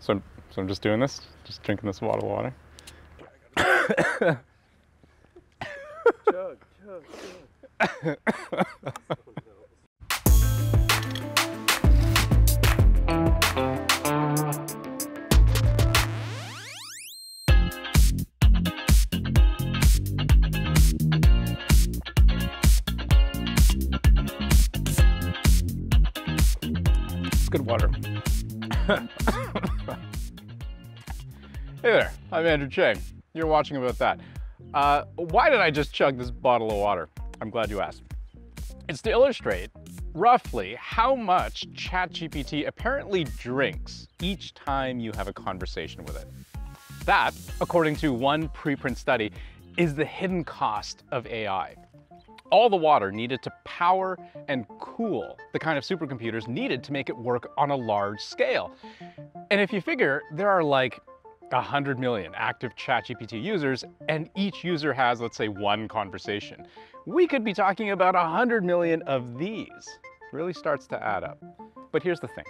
So I'm just doing this, just drinking this bottle of water. Chug, chug, chug. Water. Hey there, I'm Andrew Chang. You're watching About That. Why did I just chug this bottle of water? I'm glad you asked. It's to illustrate roughly how much ChatGPT apparently drinks each time you have a conversation with it. That, according to one preprint study, is the hidden cost of AI. All the water needed to power and cool the kind of supercomputers needed to make it work on a large scale. And if you figure there are like 100 million active ChatGPT users and each user has, let's say, one conversation, we could be talking about 100 million of these. It really starts to add up. But here's the thing.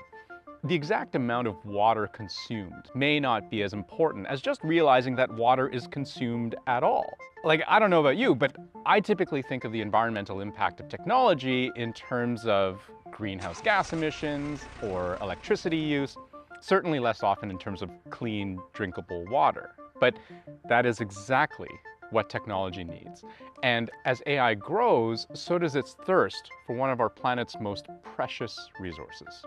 The exact amount of water consumed may not be as important as just realizing that water is consumed at all. Like, I don't know about you, but I typically think of the environmental impact of technology in terms of greenhouse gas emissions or electricity use, certainly less often in terms of clean, drinkable water. But that is exactly what technology needs. And as AI grows, so does its thirst for one of our planet's most precious resources.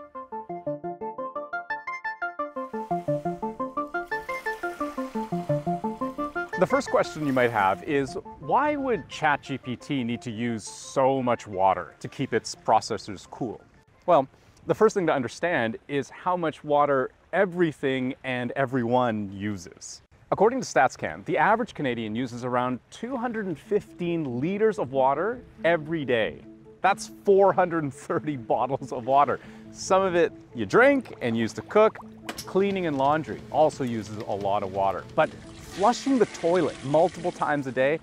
The first question you might have is, why would ChatGPT need to use so much water to keep its processors cool? Well, the first thing to understand is how much water everything and everyone uses. According to StatsCan, the average Canadian uses around 215 liters of water every day. That's 430 bottles of water. Some of it you drink and use to cook. Cleaning and laundry also uses a lot of water. But flushing the toilet multiple times a day,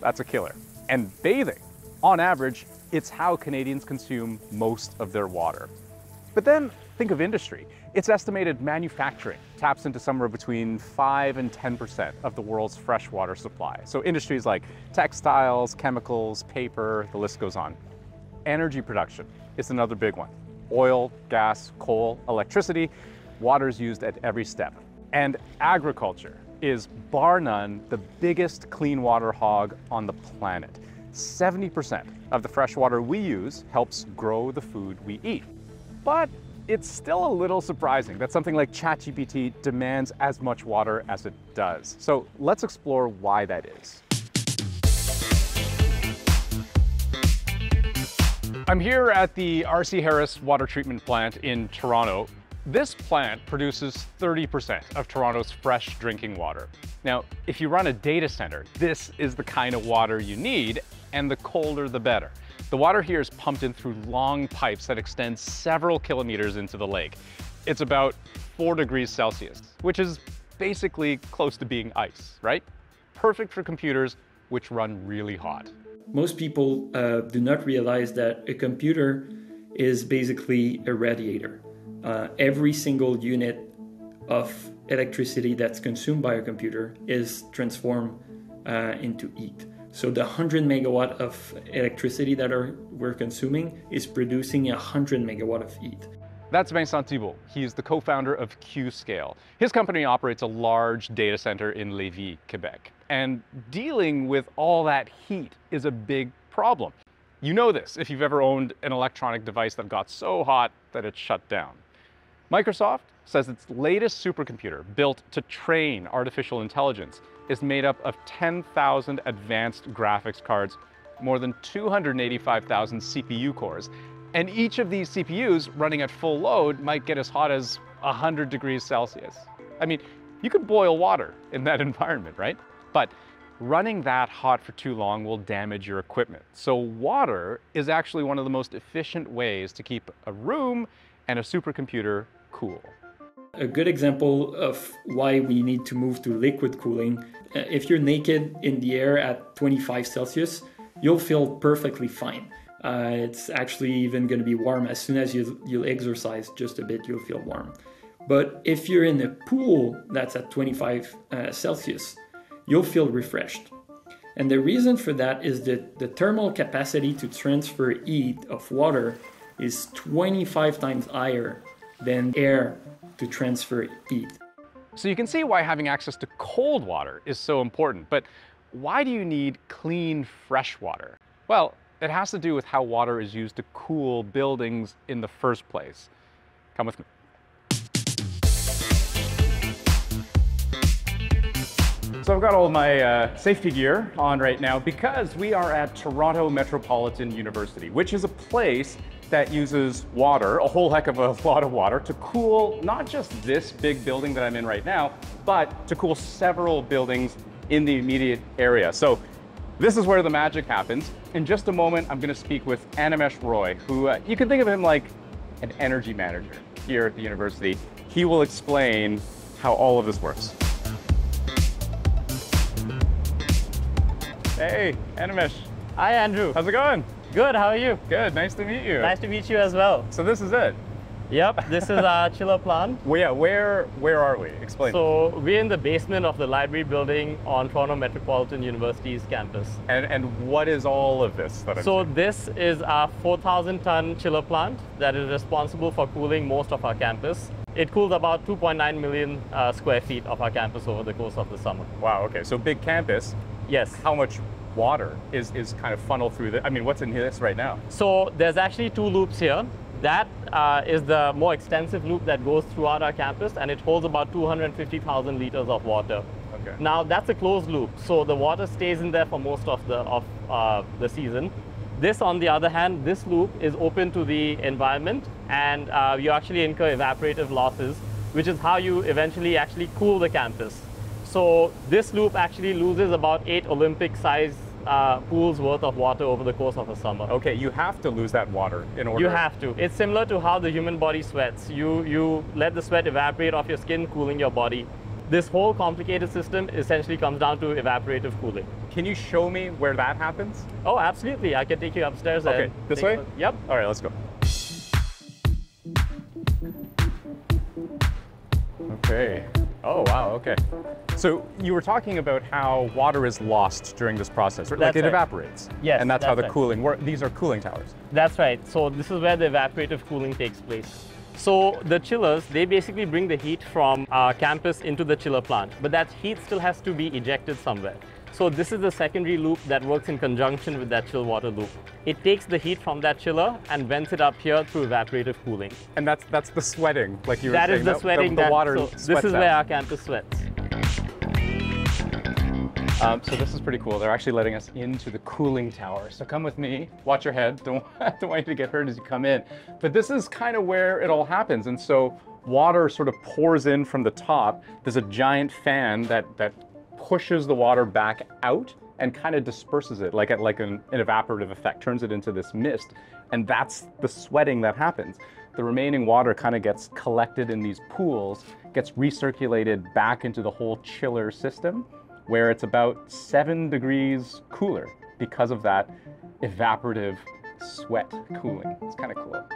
that's a killer. And bathing, on average, it's how Canadians consume most of their water. But then think of industry. It's estimated manufacturing taps into somewhere between 5 and 10% of the world's freshwater supply. So industries like textiles, chemicals, paper, the list goes on. Energy production is another big one. Oil, gas, coal, electricity, water is used at every step. And agriculture is, bar none, the biggest clean water hog on the planet. 70% of the fresh water we use helps grow the food we eat. But it's still a little surprising that something like ChatGPT demands as much water as it does. So let's explore why that is. I'm here at the RC Harris Water Treatment Plant in Toronto. This plant produces 30% of Toronto's fresh drinking water. Now, if you run a data center, this is the kind of water you need, and the colder the better. The water here is pumped in through long pipes that extend several kilometers into the lake. It's about 4 degrees Celsius, which is basically close to being ice, right? Perfect for computers, which run really hot. Most people do not realize that a computer is basically a radiator. Every single unit of electricity that's consumed by a computer is transformed into heat. So the 100 megawatt of electricity that we're consuming is producing 100 megawatt of heat. That's Vincent Thibault. He is the co-founder of QScale. His company operates a large data center in Lévis, Quebec. And dealing with all that heat is a big problem. You know this if you've ever owned an electronic device that got so hot that it shut down. Microsoft says its latest supercomputer, built to train artificial intelligence, is made up of 10,000 advanced graphics cards, more than 285,000 CPU cores, and each of these CPUs running at full load might get as hot as 100 degrees Celsius. I mean, you could boil water in that environment, right? But running that hot for too long will damage your equipment. So water is actually one of the most efficient ways to keep a room and a supercomputer cool. A good example of why we need to move to liquid cooling. If you're naked in the air at 25 Celsius, you'll feel perfectly fine. It's actually even going to be warm. As soon as you exercise just a bit, you'll feel warm. But if you're in a pool that's at 25 Celsius, you'll feel refreshed. And the reason for that is that the thermal capacity to transfer heat of water is 25 times higher than air to transfer heat. So you can see why having access to cold water is so important, but why do you need clean, fresh water? Well, it has to do with how water is used to cool buildings in the first place. Come with me. So I've got all my safety gear on right now because we are at Toronto Metropolitan University, which is a place that uses water, a whole heck of a lot of water, to cool not just this big building that I'm in right now, but to cool several buildings in the immediate area. So this is where the magic happens. In just a moment, I'm going to speak with Animesh Roy, who you can think of him like an energy manager here at the university. He will explain how all of this works. Hey, Animesh. Hi, Andrew. How's it going? Good, how are you? Good, nice to meet you. Nice to meet you as well. So this is it? Yep, this is our chiller plant. Well, yeah, where are we? Explain. So we're in the basement of the library building on Toronto Metropolitan University's campus. And what is all of this that I'm seeing? This is our 4,000-ton chiller plant that is responsible for cooling most of our campus. It cools about 2.9 million square feet of our campus over the course of the summer. Wow, okay, so big campus. Yes. How much water is kind of funneled through the, I mean, what's in this right now? So there's actually two loops here. That is the more extensive loop that goes throughout our campus, and it holds about 250,000 liters of water. Okay. Now that's a closed loop, so the water stays in there for most of the season. This, on the other hand, this loop is open to the environment, and you actually incur evaporative losses, which is how you eventually actually cool the campus. So this loop actually loses about 8 Olympic-sized pools worth of water over the course of a summer. Okay, you have to lose that water in order. You have to. It's similar to how the human body sweats. You let the sweat evaporate off your skin, cooling your body. This whole complicated system essentially comes down to evaporative cooling. Can you show me where that happens? Oh, absolutely. I can take you upstairs. Okay, this way? Yep. All right, let's go. Okay. Oh, wow, okay. So you were talking about how water is lost during this process, right? Like it evaporates. Yes. And that's how the cooling works. These are cooling towers. That's right. So this is where the evaporative cooling takes place. So the chillers, they basically bring the heat from our campus into the chiller plant, but that heat still has to be ejected somewhere. So this is the secondary loop that works in conjunction with that chill water loop. It takes the heat from that chiller and vents it up here through evaporative cooling. And that's the sweating, like you were saying. That is the sweating. The water sweats out. This is where our campus sweats. So this is pretty cool. They're actually letting us into the cooling tower. So come with me. Watch your head. Don't want you to get hurt as you come in. But this is kind of where it all happens. And so water sort of pours in from the top. There's a giant fan that pushes the water back out and kind of disperses it, like an evaporative effect, turns it into this mist, and that's the sweating that happens. The remaining water kind of gets collected in these pools, gets recirculated back into the whole chiller system, where it's about 7 degrees cooler because of that evaporative sweat cooling. It's kind of cool.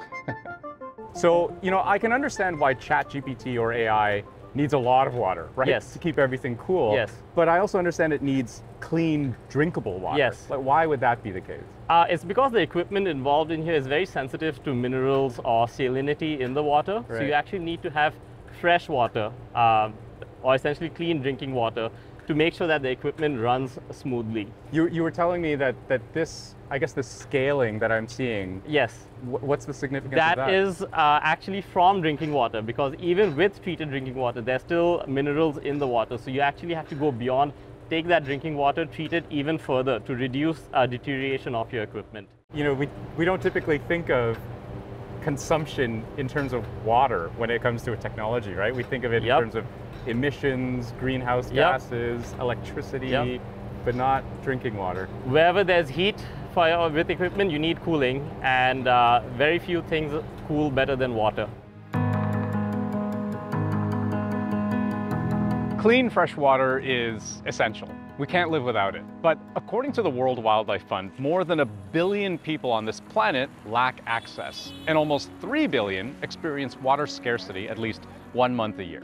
So, you know, I can understand why ChatGPT or AI needs a lot of water, right? Yes. To keep everything cool. Yes. But I also understand it needs clean, drinkable water. Yes. Like, why would that be the case? It's because the equipment involved in here is very sensitive to minerals or salinity in the water. Right. So you actually need to have fresh water, or essentially clean drinking water, to make sure that the equipment runs smoothly. You were telling me that this, I guess the scaling that I'm seeing. Yes. What's the significance of that? That is actually from drinking water, because even with treated drinking water, there's still minerals in the water. So you actually have to go beyond, take that drinking water, treat it even further to reduce deterioration of your equipment. You know, we don't typically think of consumption in terms of water when it comes to a technology, right? We think of it, yep, in terms of emissions, greenhouse, yep, gases, electricity, yep, but not drinking water. Wherever there's heat with equipment, you need cooling, and very few things cool better than water. Clean, fresh water is essential. We can't live without it. But according to the World Wildlife Fund, more than 1 billion people on this planet lack access, and almost 3 billion experience water scarcity at least 1 month a year.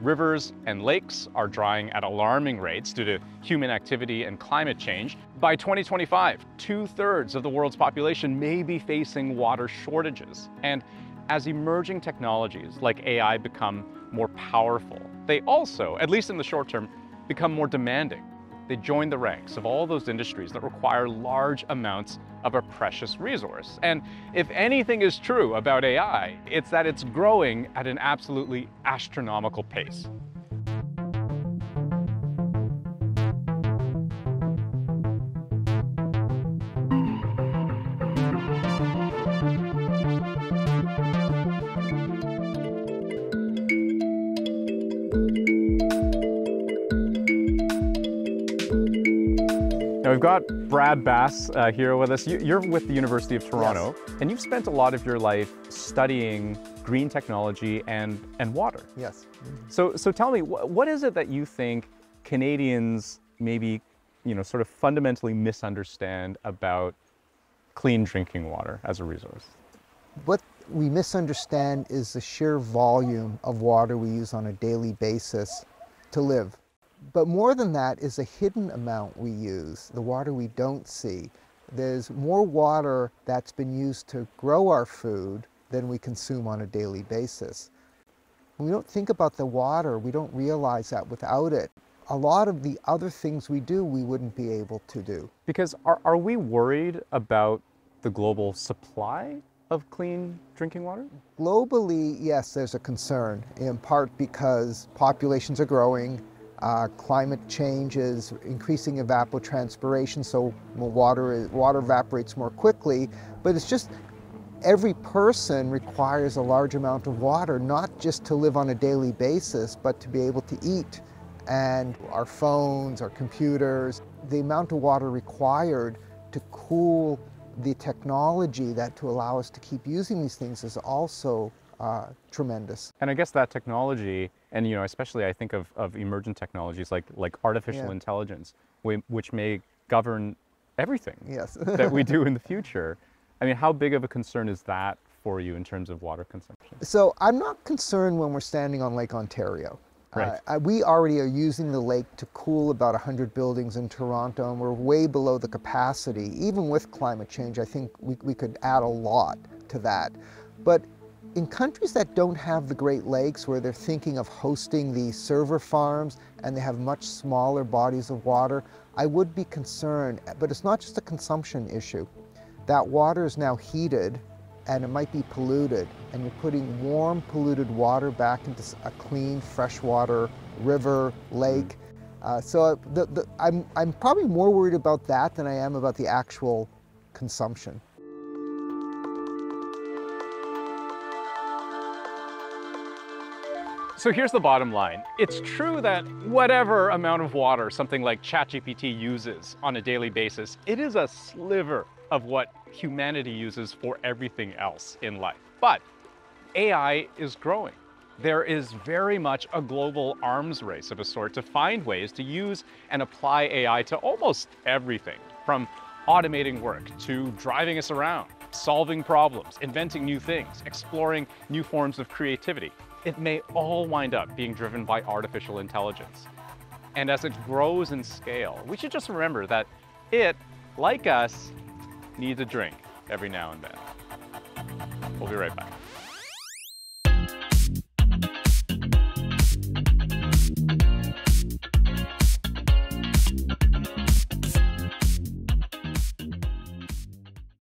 Rivers and lakes are drying at alarming rates due to human activity and climate change. By 2025, 2/3 of the world's population may be facing water shortages. And as emerging technologies like AI become more powerful, they also, at least in the short term, become more demanding. They join the ranks of all those industries that require large amounts of a precious resource. And if anything is true about AI, it's that it's growing at an absolutely astronomical pace. We've got Brad Bass here with us. You're with the University of Toronto, yes, and you've spent a lot of your life studying green technology and water. Yes. So tell me, what is it that you think Canadians maybe, sort of fundamentally misunderstand about clean drinking water as a resource? What we misunderstand is the sheer volume of water we use on a daily basis to live. But more than that is a hidden amount we use, the water we don't see. There's more water that's been used to grow our food than we consume on a daily basis. When we don't think about the water, we don't realize that without it, a lot of the other things we do, we wouldn't be able to do. Because are we worried about the global supply of clean drinking water? Globally, yes, there's a concern, in part because populations are growing, climate change is increasing evapotranspiration, so water evaporates more quickly. But it's just every person requires a large amount of water, not just to live on a daily basis, but to be able to eat. And our phones, our computers, the amount of water required to cool the technology that to allow us to keep using these things is also tremendous. And I guess that technology, and especially I think of emergent technologies like artificial intelligence, which may govern everything that we do in the future. I mean, how big of a concern is that for you in terms of water consumption? So I'm not concerned when we're standing on Lake Ontario. Right. We already are using the lake to cool about 100 buildings in Toronto, and we're way below the capacity. Even with climate change, I think we could add a lot to that. But in countries that don't have the Great Lakes, where they're thinking of hosting the server farms and they have much smaller bodies of water, I would be concerned. But it's not just a consumption issue. That water is now heated and it might be polluted, and you're putting warm, polluted water back into a clean, freshwater river, lake. So I'm probably more worried about that than I am about the actual consumption. So here's the bottom line. It's true that whatever amount of water something like ChatGPT uses on a daily basis, it is a sliver of what humanity uses for everything else in life. But AI is growing. There is very much a global arms race of a sort to find ways to use and apply AI to almost everything, from automating work to driving us around, solving problems, inventing new things, exploring new forms of creativity. It may all wind up being driven by artificial intelligence. And as it grows in scale, we should just remember that it, like us, needs a drink every now and then. We'll be right back.